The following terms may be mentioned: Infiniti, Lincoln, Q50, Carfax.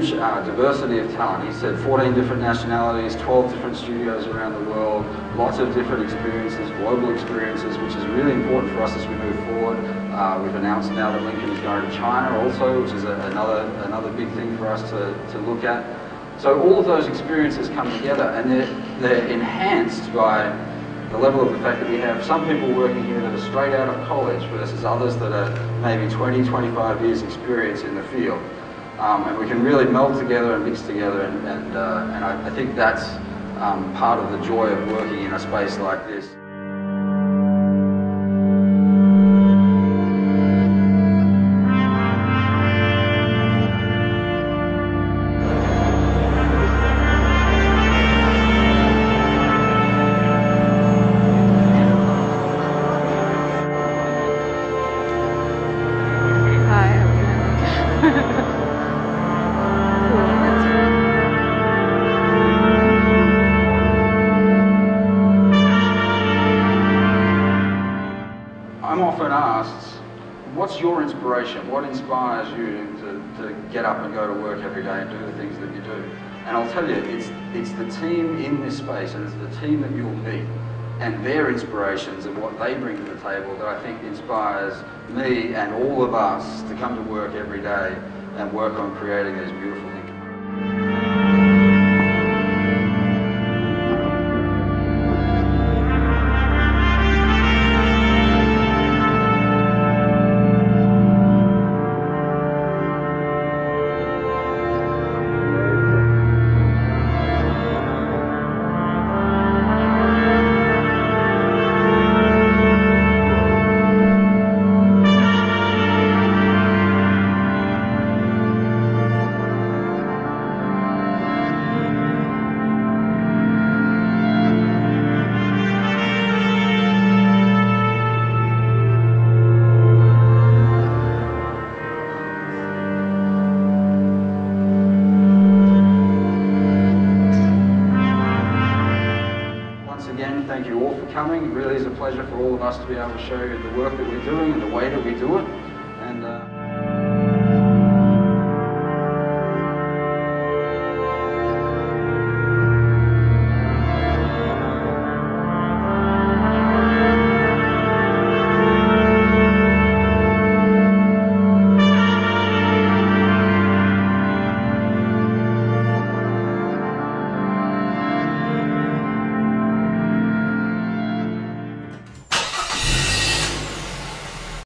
huge diversity of talent. He said 14 different nationalities, 12 different studios around the world, lots of different experiences, global experiences, which is really important for us as we move forward. We've announced now that Lincoln is going to China also, which is another big thing for us to look at. So all of those experiences come together, and they're enhanced by the level of the fact that we have some people working here that are straight out of college versus others that are maybe 20, 25 years experience in the field. And we can really meld together and mix together, and I think that's part of the joy of working in a space like this. I'm often asked, what's your inspiration? What inspires you to get up and go to work every day and do the things that you do? And I'll tell you, it's the team in this space, and it's the team that you'll meet, and their inspirations and what they bring to the table that I think inspires me and all of us to come to work every day and work on creating these beautiful things. Thank you all for coming. It really is a pleasure for all of us to be able to show you the work that we're doing and the way that we do it. And